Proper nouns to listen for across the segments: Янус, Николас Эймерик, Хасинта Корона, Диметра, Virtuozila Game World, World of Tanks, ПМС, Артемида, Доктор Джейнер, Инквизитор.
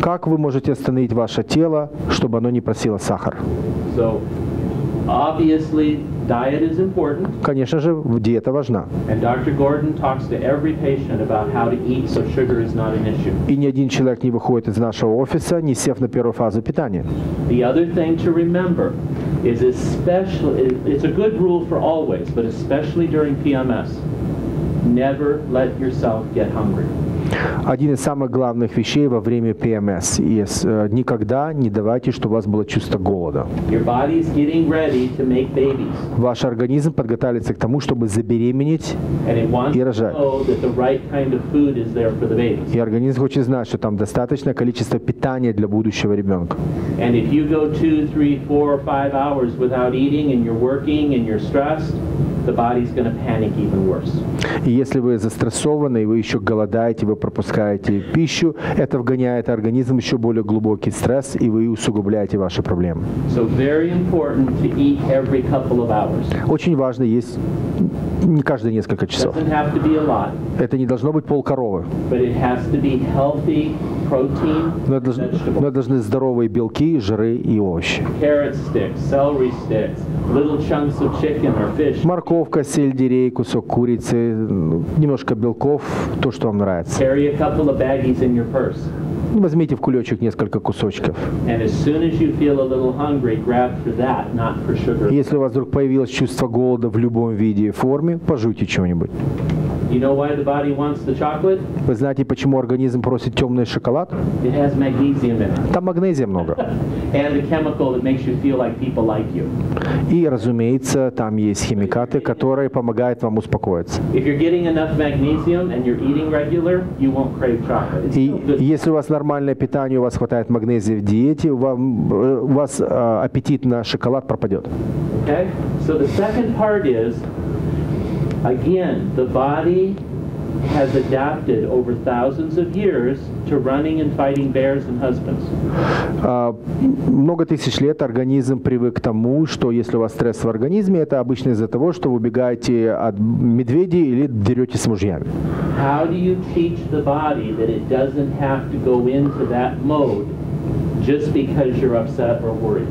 Как вы можете остановить ваше тело, чтобы оно не просило сахар? Конечно же, диета важна. И ни один человек не выходит из нашего офиса, не сев на первую фазу питания. Один из самых главных вещей во время ПМС есть: никогда не давайте, чтобы у вас было чувство голода. Ваш организм подготавливается к тому, чтобы забеременеть и рожать. И организм хочет знать, что там достаточное количество питания для будущего ребенка. И если вы застрессованы, и вы еще голодаете, вы пропускаете пищу, это вгоняет организм в еще более глубокий стресс, и вы усугубляете ваши проблемы. Очень важно есть не каждые несколько часов. Это не должно быть полкоровы. Но должны быть здоровые белки, жиры и овощи. Морковка, сельдерей, кусок курицы, немножко белков, то, что вам нравится. Возьмите в кулечек несколько кусочков. Если у вас вдруг появилось чувство голода в любом виде и форме, пожуйте чего-нибудь. Вы знаете, почему организм просит темный шоколад? Там магнезия много. И, разумеется, там есть химикаты, которые помогают вам успокоиться. И если у вас нормальное питание, у вас хватает магнезии в диете, у вас аппетит на шоколад пропадет. Again, the body has adapted over thousands of years to running and fighting bears and husbands. Много тысяч лет организм привык к тому, что если у вас стресс в организме, это обычно из-за того, что вы убегаете от медведей или деретесь с мужьями. How do you teach the body that it doesn't have to go into that mode? Just because you're upset or worried.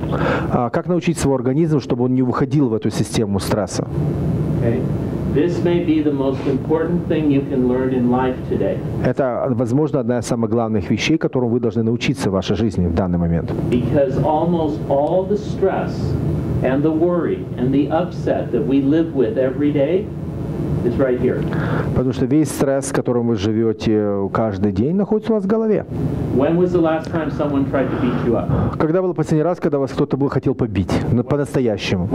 Как научить свой организм, чтобы он не выходил в эту систему стресса? Это, возможно, одна из самых главных вещей, которым вы должны научиться в вашей жизни в данный момент. Потому что весь стресс, с которым вы живете каждый день, находится у вас в голове. Когда был последний раз, когда вас кто-то хотел побить? По-настоящему.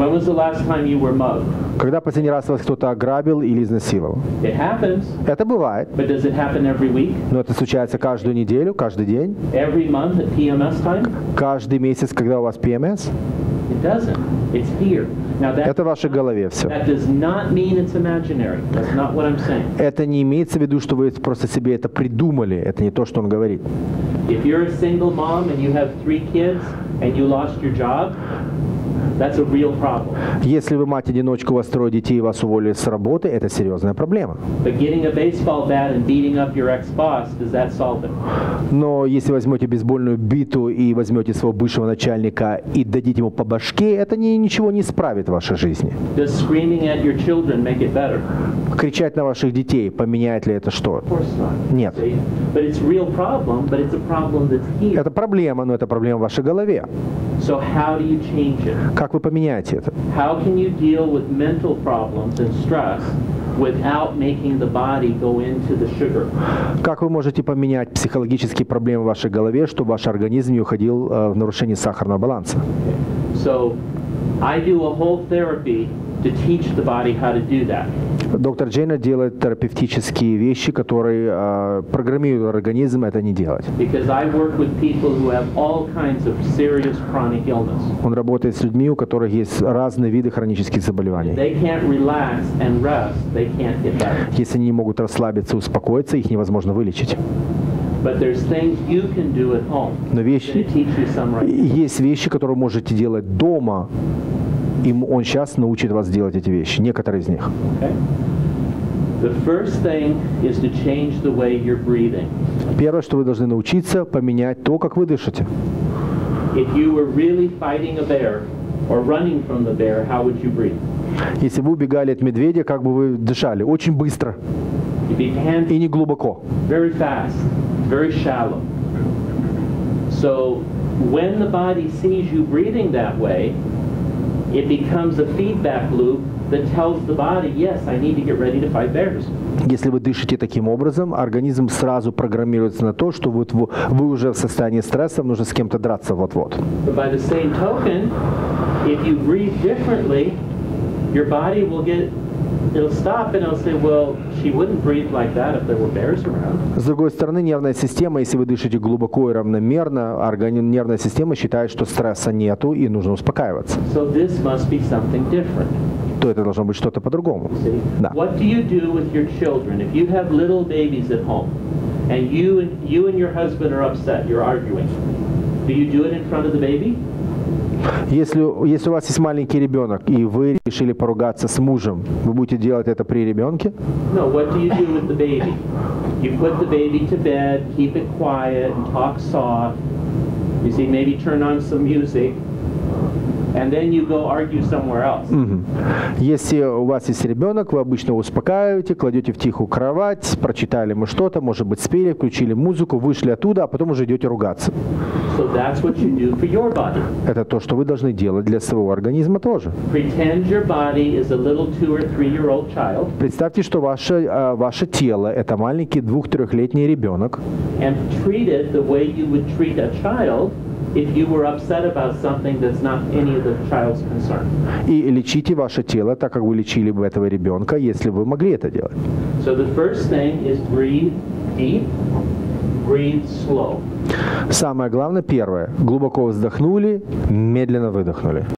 Когда последний раз вас кто-то ограбил или изнасиловал? Это бывает. Но это случается каждую неделю, каждый день? Каждый месяц, когда у вас ПМС? Это в вашей голове все. Это не имеется в виду, что вы просто себе это придумали. Это не то, что он говорит. Если вы мать-одиночка, у вас трое детей, и вас уволили с работы, это серьезная проблема. Но если возьмете бейсбольную биту и возьмете своего бывшего начальника и дадите ему по башке, это ничего не исправит в вашей жизни. Кричать на ваших детей, поменяет ли это что? Нет. Это проблема, но это проблема в вашей голове. Как вы поменяете это? Как вы можете поменять психологические проблемы в вашей голове, чтобы ваш организм не уходил в нарушение сахарного баланса? Доктор Джейнер делает терапевтические вещи, которые программируют организм это не делать. Он работает с людьми, у которых есть разные виды хронических заболеваний. Если они не могут расслабиться, успокоиться, их невозможно вылечить. Но есть вещи, которые можете делать дома. Он сейчас научит вас делать эти вещи, некоторые из них. Первое, что вы должны научиться, поменять то, как вы дышите. Если вы убегали от медведя, как бы вы дышали? Очень быстро и не глубоко. When the body sees you breathing that way, it becomes a feedback loop that tells the body, yes, I need to get ready to fight bears. Если вы дышите таким образом, организм сразу программируется на то, что вы уже в состоянии стресса, нужно с кем-то драться вот-вот. By the same token, if you breathe differently, your body will get. С другой стороны, нервная система, если вы дышите глубоко и равномерно, нервная система считает, что стресса нету и нужно успокаиваться. То это должно быть что-то по-другому. Да. Если у вас есть маленький ребенок, и вы решили поругаться с мужем, вы будете делать это при ребенке? Если у вас есть ребенок, вы обычно его успокаиваете, кладете в тихую кровать, прочитали мы что-то, может быть, спели, включили музыку, вышли оттуда, а потом уже идете ругаться. Это то, что вы должны делать для своего организма тоже. Представьте, что ваше тело – это маленький 2-3-летний ребенок. И лечите ваше тело так, как вы лечили бы этого ребенка, если вы могли это делать. Самое главное, первое, глубоко вздохнули, медленно выдохнули.